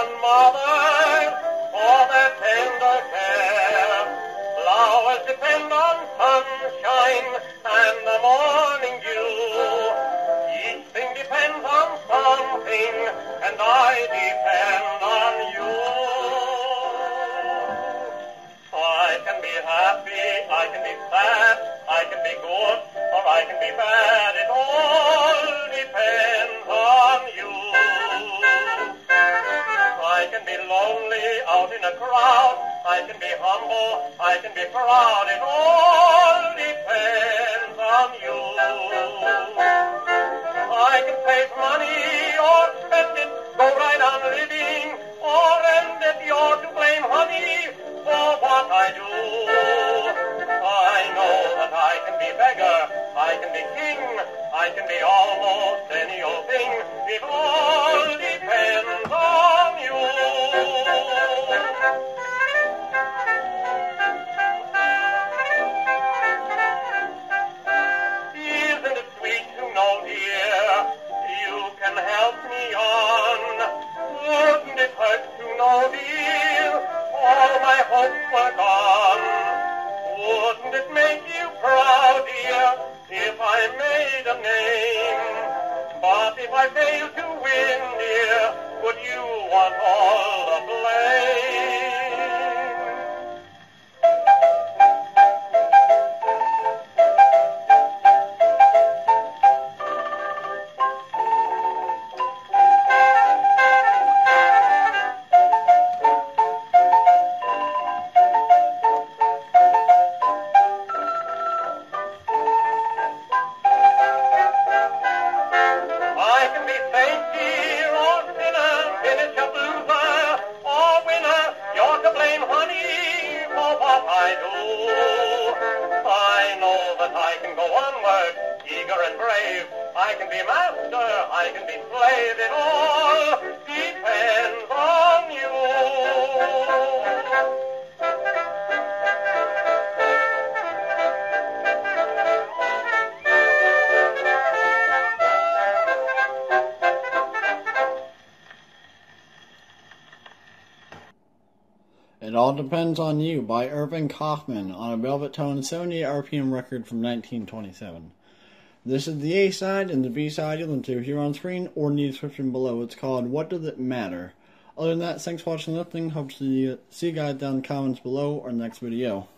mothers for their tender care. Flowers depend on sunshine and the morning dew. Each thing depends on something, and I depend on you. I can be happy, I can be sad, I can be good, or I can be bad. It all depends on you. I can be lonely out in a crowd. I can be humble. I can be proud. It all depends on you. I can save money or spend it. Go right on living or end it. You're to blame, honey, for what I do. I know that I can be beggar. I can be king. I can be almost any old thing. It all depends on you. Isn't it sweet to know, dear, you can help me on? Wouldn't it hurt to know, dear, all my hopes were gone? Wouldn't it make you proud, dear, if I made a name? But if I fail to win, dear, would you want all the blame? It All Depends on You by Irving Kaufman on a velvet-toned 78 RPM record from 1927. This is the A side, and the B side you'll listen to here on screen or in the description below. It's called What Does It Matter? Other than that, thanks for watching and listening. Hope to see you guys down in the comments below or next video.